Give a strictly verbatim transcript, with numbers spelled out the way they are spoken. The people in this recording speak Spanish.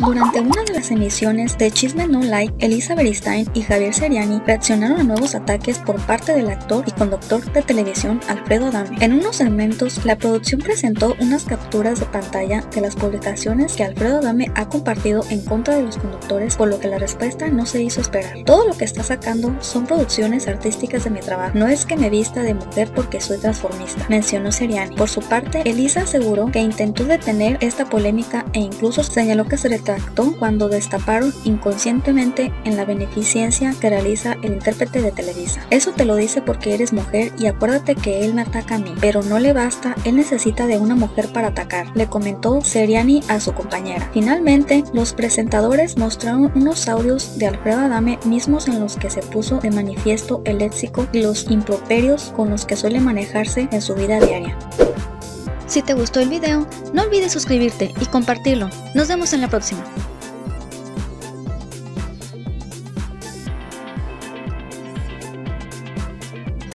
Durante una de las emisiones de Chisme No Like, Elisa Beristain y Javier Ceriani reaccionaron a nuevos ataques por parte del actor y conductor de televisión Alfredo Adame. En unos segmentos, la producción presentó unas capturas de pantalla de las publicaciones que Alfredo Adame ha compartido en contra de los conductores, por lo que la respuesta no se hizo esperar. Todo lo que está sacando son producciones artísticas de mi trabajo. No es que me vista de mujer porque soy transformista, mencionó Ceriani. Por su parte, Elisa aseguró que intentó detener esta polémica e incluso señaló que se retractó cuando destaparon inconscientemente en la beneficencia que realiza el intérprete de Televisa. Eso te lo dice porque eres mujer y acuérdate que él me ataca a mí, pero no le basta, él necesita de una mujer para atacar, le comentó Ceriani a su compañera. Finalmente, los presentadores mostraron unos audios de Alfredo Adame mismos en los que se puso de manifiesto el léxico y los improperios con los que suele manejarse en su vida diaria. Si te gustó el video, no olvides suscribirte y compartirlo. Nos vemos en la próxima.